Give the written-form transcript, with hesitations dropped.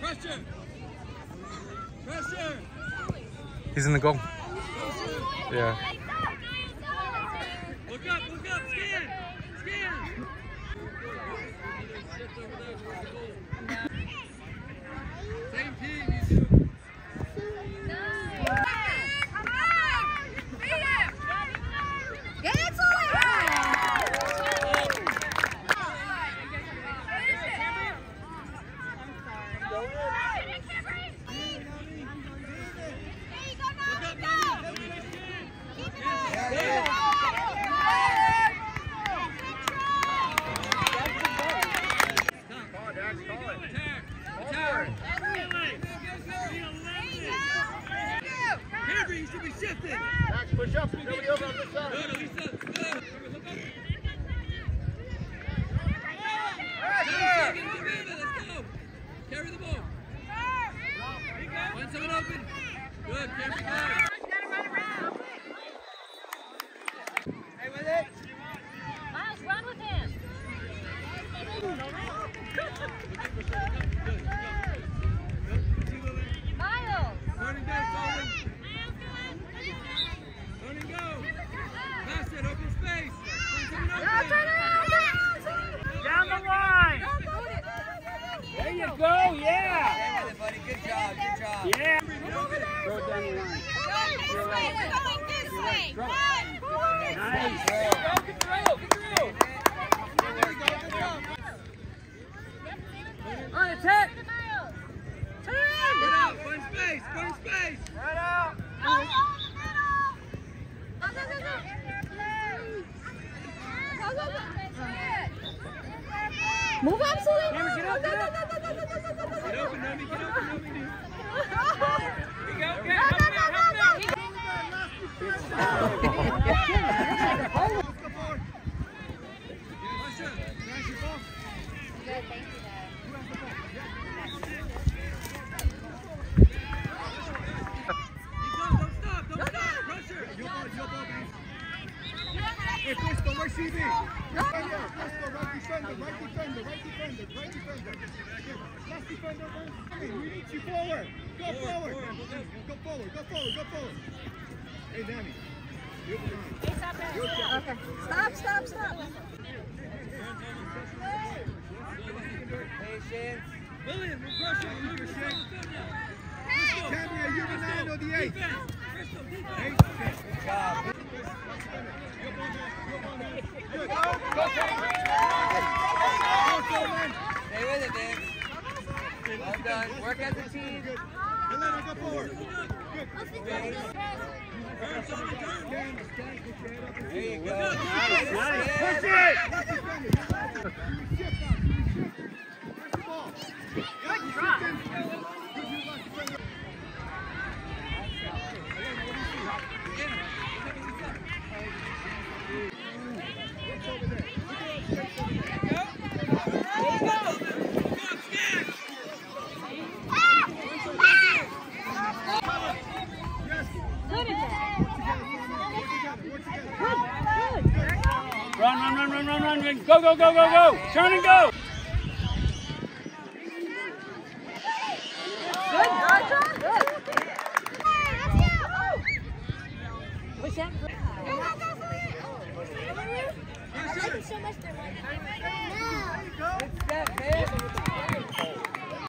Pressure. Pressure. He's in the goal. Yeah. Look up, scan. Scan. Same team, you two. Go, go, go, go, go! Turn and go!